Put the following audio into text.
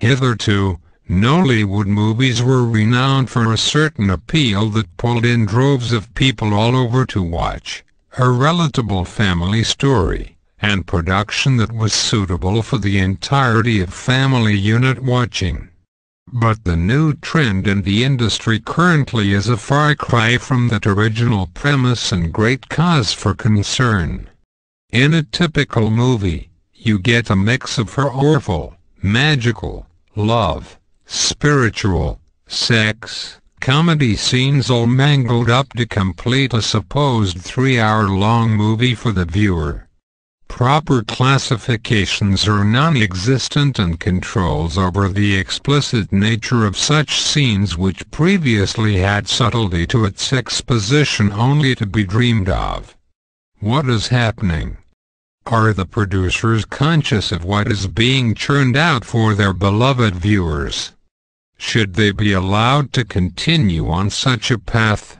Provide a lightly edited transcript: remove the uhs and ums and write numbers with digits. Hitherto, Nollywood movies were renowned for a certain appeal that pulled in droves of people all over to watch, a relatable family story, and production that was suitable for the entirety of family unit watching. But the new trend in the industry currently is a far cry from that original premise and great cause for concern. In a typical movie, you get a mix of horrorful, magical, love, spiritual, sex, comedy scenes all mangled up to complete a supposed 3-hour-long movie for the viewer. Proper classifications are non-existent and controls over the explicit nature of such scenes which previously had subtlety to its exposition only to be dreamed of. What is happening? Are the producers conscious of what is being churned out for their beloved viewers? Should they be allowed to continue on such a path?